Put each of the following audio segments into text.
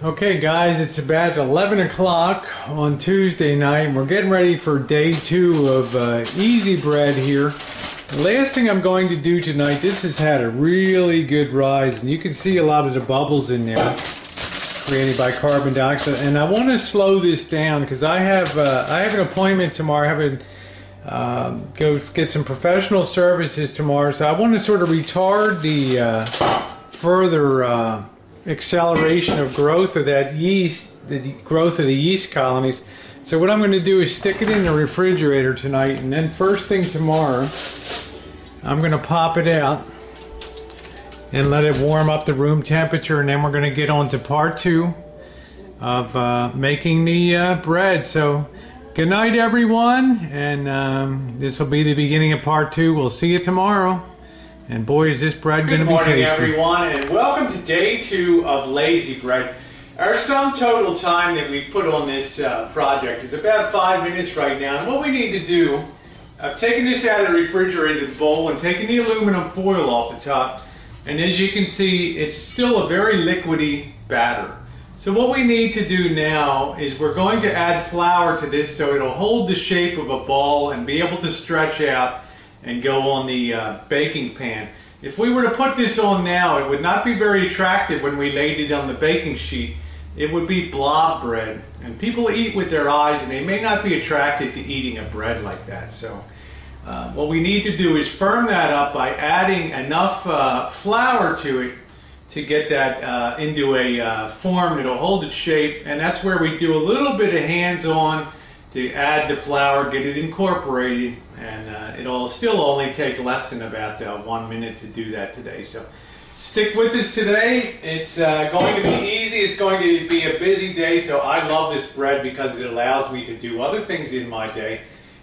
Okay guys, it's about 11 o'clock on Tuesday night. We're getting ready for day two of Easy Bread here. The last thing I'm going to do tonight, this has had a really good rise, and you can see a lot of the bubbles in there created by carbon dioxide. And I want to slow this down because I have an appointment tomorrow. I have to go get some professional services tomorrow, so I want to sort of retard the further acceleration of growth of that yeast, the growth of the yeast colonies. So what I'm going to do is stick it in the refrigerator tonight, and then first thing tomorrow I'm going to pop it out and let it warm up to room temperature, and then we're going to get on to part two of making the bread. So good night everyone, and this will be the beginning of part two. We'll see you tomorrow. And boy, is this bread going to be tasty. Good morning, everyone, and welcome to day two of Lazy Bread. Our sum total time that we put on this project is about 5 minutes right now. And what we need to do, I've taken this out of the refrigerated bowl and taken the aluminum foil off the top. And as you can see, it's still a very liquidy batter. So what we need to do now is we're going to add flour to this so it'll hold the shape of a ball and be able to stretch out and go on the baking pan. If we were to put this on now, it would not be very attractive when we laid it on the baking sheet. It would be blob bread. And people eat with their eyes, and they may not be attracted to eating a bread like that. So what we need to do is firm that up by adding enough flour to it to get that into a form that will hold its shape. And that's where we do a little bit of hands-on to add the flour, get it incorporated, and it'll still only take less than about 1 minute to do that today. So stick with us today. It's going to be easy. It's going to be a busy day. So I love this bread because it allows me to do other things in my day.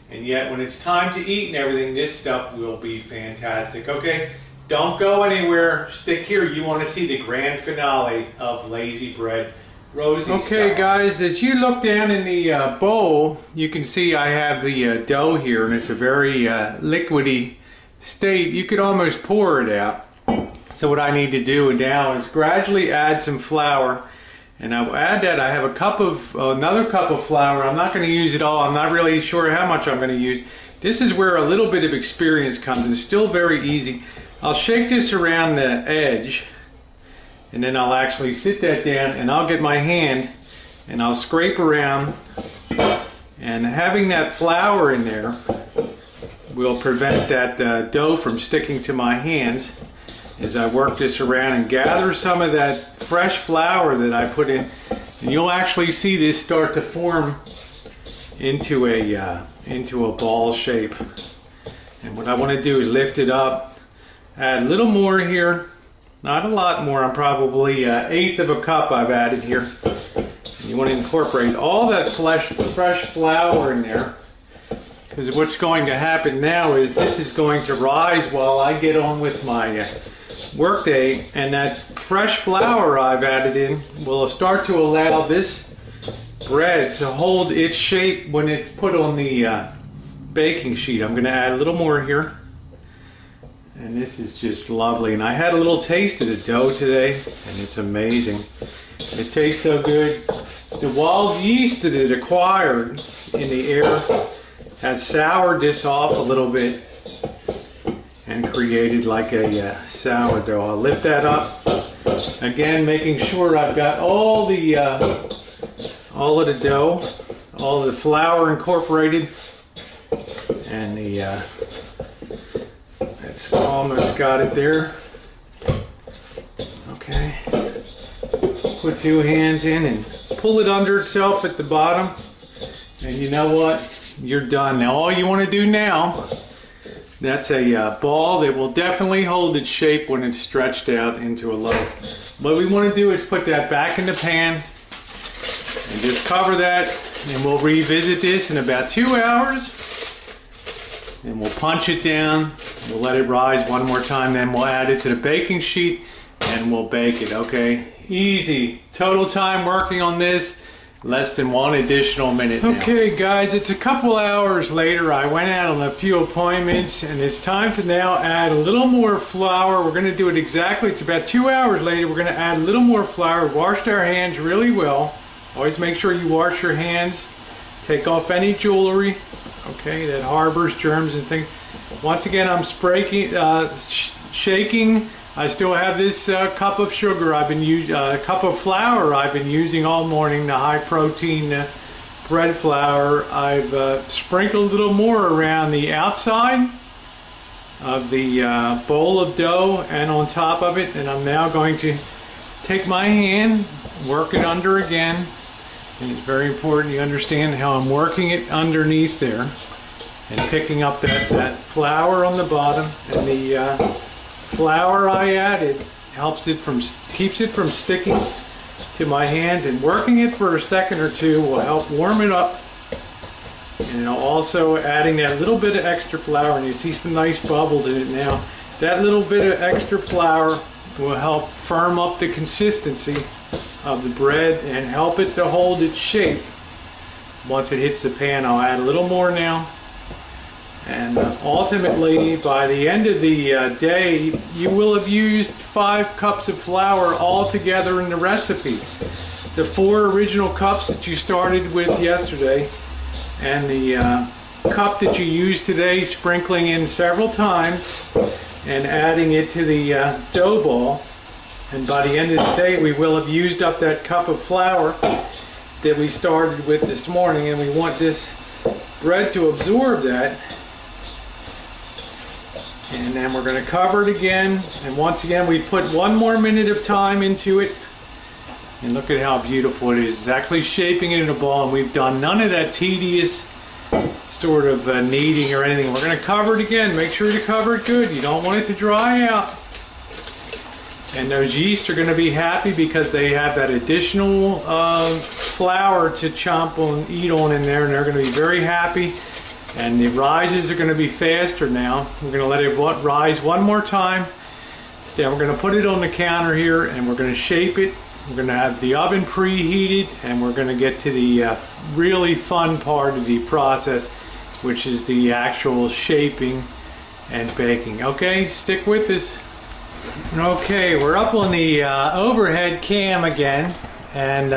And yet when it's time to eat and everything, this stuff will be fantastic. Okay, don't go anywhere. Stick here. You want to see the grand finale of Lazy Bread. Rosy okay style. Guys, as you look down in the bowl, you can see I have the dough here, and it's a very liquidy state. You could almost pour it out. So what I need to do now is gradually add some flour, and I will add that. I have a cup of another cup of flour. I'm not going to use it all. I'm not really sure how much I'm going to use. This is where a little bit of experience comes. It's still very easy. I'll shake this around the edge, and then I'll actually sit that down, and I'll get my hand and I'll scrape around, and having that flour in there will prevent that dough from sticking to my hands as I work this around and gather some of that fresh flour that I put in, and you'll actually see this start to form into a ball shape. And what I want to do is lift it up, add a little more here. Not a lot more. I'm probably an eighth of a cup I've added here. You want to incorporate all that fresh flour in there, because what's going to happen now is this is going to rise while I get on with my workday, and that fresh flour I've added in will start to allow this bread to hold its shape when it's put on the baking sheet. I'm going to add a little more here. And this is just lovely. And I had a little taste of the dough today, and it's amazing. It tastes so good. The wild yeast that it acquired in the air has soured this off a little bit and created like a sourdough. I'll lift that up again, making sure I've got all the all of the dough, all of the flour incorporated, and the it's almost got it there. Okay. Put two hands in and pull it under itself at the bottom. And you know what? You're done. Now all you want to do now, that's a ball that will definitely hold its shape when it's stretched out into a loaf. What we want to do is put that back in the pan and just cover that. And we'll revisit this in about 2 hours. And we'll punch it down. We'll let it rise one more time, then we'll add it to the baking sheet and we'll bake it, okay? Easy. Total time working on this Less than one additional minute now. Okay guys, it's a couple hours later. I went out on a few appointments and it's time to now add a little more flour. We're going to do it exactly, it's about 2 hours later. We're going to add a little more flour. Washed our hands really well. Always make sure you wash your hands. Take off any jewelry, okay, that harbors germs and things. Once again, I'm shaking. I still have this cup of sugar I've been using, cup of flour I've been using all morning, the high protein bread flour. I've sprinkled a little more around the outside of the bowl of dough and on top of it, and I'm now going to take my hand, work it under again, and it's very important you understand how I'm working it underneath there and picking up that flour on the bottom, and the flour I added helps it keeps it from sticking to my hands, and working it for a second or two will help warm it up, and also adding that little bit of extra flour, and you see some nice bubbles in it now. That little bit of extra flour will help firm up the consistency of the bread and help it to hold its shape. Once it hits the pan, I'll add a little more now. And ultimately, by the end of the day, you will have used 5 cups of flour all together in the recipe. The 4 original cups that you started with yesterday, and the cup that you used today, sprinkling in several times and adding it to the dough ball. And by the end of the day, we will have used up that cup of flour that we started with this morning, and we want this bread to absorb that. And then we're going to cover it again, and once again we put 1 more minute of time into it, and look at how beautiful it is. It's actually shaping it in a ball, and we've done none of that tedious sort of kneading or anything. We're going to cover it again. Make sure to cover it good. You don't want it to dry out, and those yeast are going to be happy because they have that additional flour to chomp on, eat on in there, and they're going to be very happy. And the rises are going to be faster now. We're going to let it rise 1 more time. Then we're going to put it on the counter here, and we're going to shape it. We're going to have the oven preheated, and we're going to get to the really fun part of the process, which is the actual shaping and baking. Okay, stick with us. Okay, we're up on the overhead cam again, and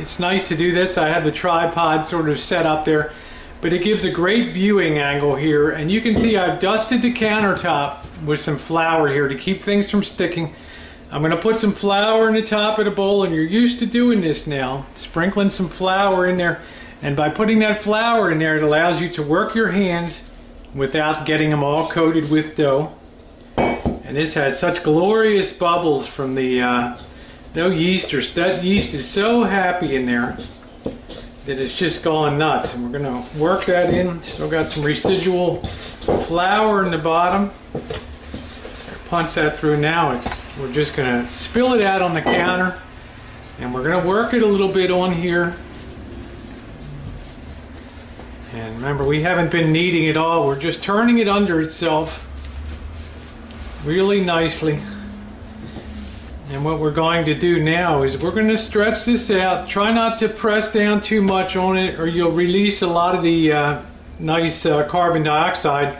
it's nice to do this. I have the tripod sort of set up there, but it gives a great viewing angle here, and you can see I've dusted the countertop with some flour here to keep things from sticking. I'm going to put some flour in the top of the bowl, and you're used to doing this now, sprinkling some flour in there, and by putting that flour in there, it allows you to work your hands without getting them all coated with dough. And this has such glorious bubbles from the no yeast, or that yeast is so happy in there that it's just gone nuts. And we're going to work that in. Still got some residual flour in the bottom. Punch that through now. We're just going to spill it out on the counter, and we're going to work it a little bit on here. And remember, we haven't been kneading at all. We're just turning it under itself really nicely. And what we're going to do now is we're going to stretch this out. Try not to press down too much on it, or you'll release a lot of the nice carbon dioxide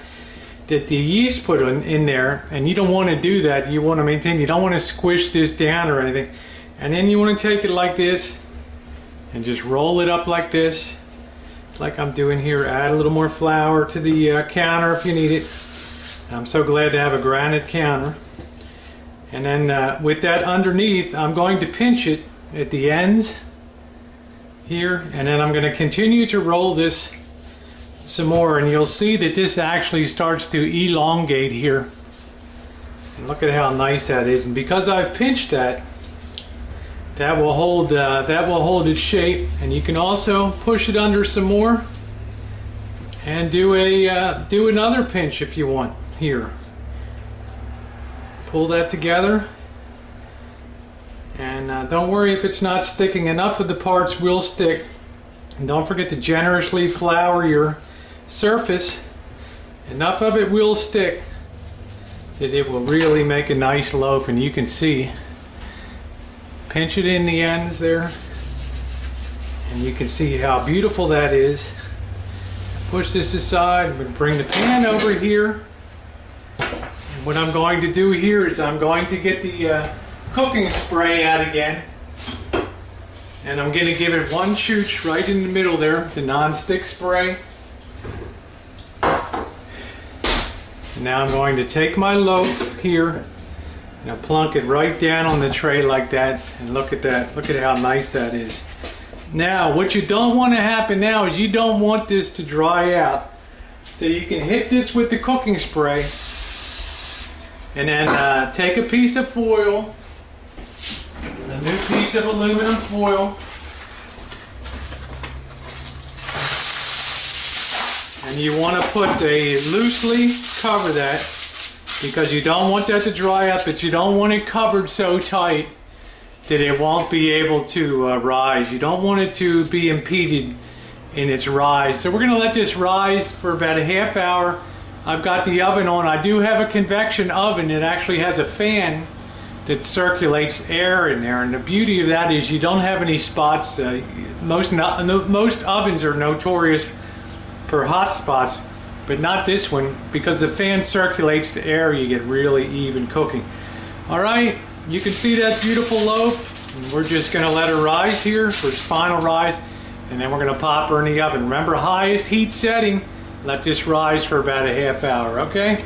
that the yeast put in there, and you don't want to do that. You want to maintain, you don't want to squish this down or anything. And then you want to take it like this and just roll it up like this. It's like I'm doing here. Add a little more flour to the counter if you need it. And I'm so glad to have a granite counter. And then with that underneath, I'm going to pinch it at the ends here, and then I'm going to continue to roll this some more, and you'll see that this actually starts to elongate here. And look at how nice that is. And because I've pinched that, that will hold its shape. And you can also push it under some more and do a do another pinch if you want here. Pull that together, and don't worry if it's not sticking. Enough of the parts will stick, and don't forget to generously flour your surface. Enough of it will stick that it will really make a nice loaf, and you can see, pinch it in the ends there, And you can see how beautiful that is. Push this aside. I'm going to bring the pan over here. And what I'm going to do here is I'm going to get the cooking spray out again. And I'm going to give it one chooch right in the middle there, the non-stick spray. And now I'm going to take my loaf here and I'll plunk it right down on the tray like that. And look at that. Look at how nice that is. Now, what you don't want to happen now is you don't want this to dry out. So you can hit this with the cooking spray and then take a piece of foil, a new piece of aluminum foil, and you want to put a loosely cover that because you don't want that to dry up, but you don't want it covered so tight that it won't be able to rise. You don't want it to be impeded in its rise. So we're going to let this rise for about a half hour. I've got the oven on. I do have a convection oven. It actually has a fan that circulates air in there, and the beauty of that is you don't have any spots. Most ovens are notorious for hot spots, but not this one because the fan circulates the air. You get really even cooking. All right, you can see that beautiful loaf, and we're just going to let her rise here for its final rise, and then we're going to pop her in the oven. Remember, highest heat setting. Let this rise for about a half hour, okay?